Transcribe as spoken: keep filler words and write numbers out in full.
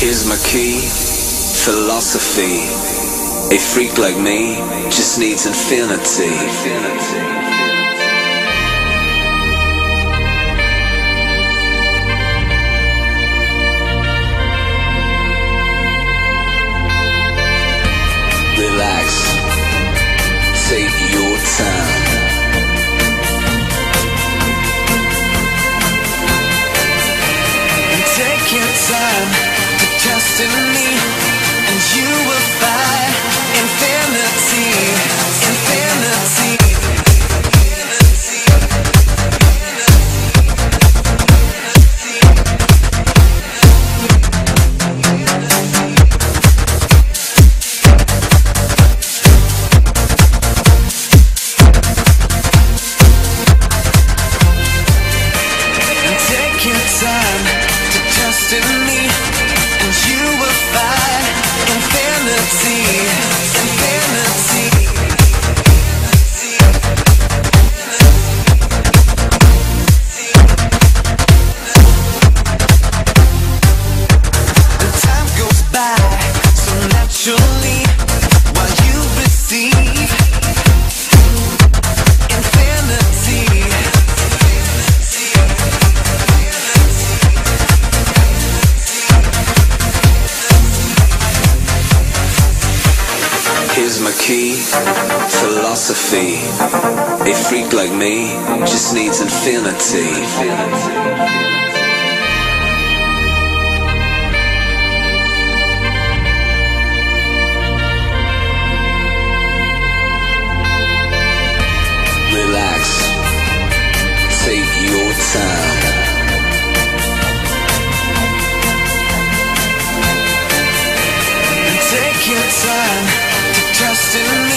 Here's my key, philosophy. A freak like me just needs infinity. infinity. Relax, take your time. Take your time to trust in me, and you will find infinity, infinity. Philosophy, a freak like me just needs infinity. Relax, take your time. Take your time to trust in me.